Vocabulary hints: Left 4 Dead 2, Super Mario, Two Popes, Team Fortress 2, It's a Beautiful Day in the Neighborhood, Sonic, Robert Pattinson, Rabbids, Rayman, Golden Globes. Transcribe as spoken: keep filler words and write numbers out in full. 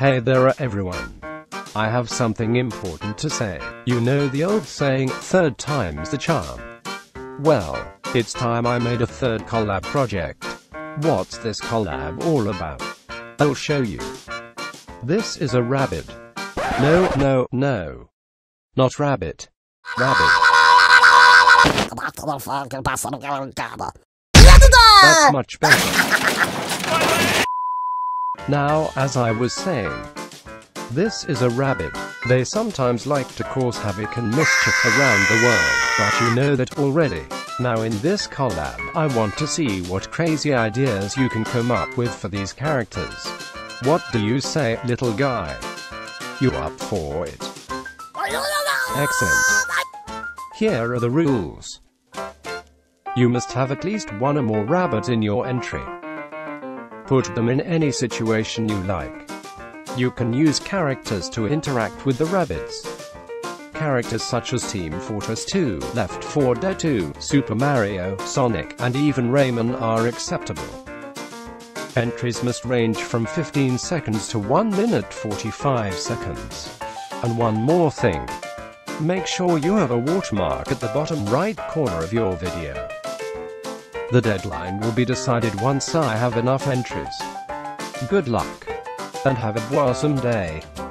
Hey there everyone. I have something important to say. You know the old saying, third time's the charm. Well, it's time I made a third collab project. What's this collab all about? I'll show you. This is a rabbit. No, no, no. Not rabbit. Rabbit. That's much better. Now, as I was saying, this is a rabbit. They sometimes like to cause havoc and mischief around the world, but you know that already. Now in this collab, I want to see what crazy ideas you can come up with for these characters. What do you say, little guy? You up for it? Excellent. Here are the rules. You must have at least one or more rabbits in your entry. Put them in any situation you like. You can use characters to interact with the Rabbids. Characters such as Team Fortress two, Left four Dead two, Super Mario, Sonic, and even Rayman are acceptable. Entries must range from fifteen seconds to one minute forty-five seconds. And one more thing. Make sure you have a watermark at the bottom right corner of your video. The deadline will be decided once I have enough entries. Good luck, and have a blossom day.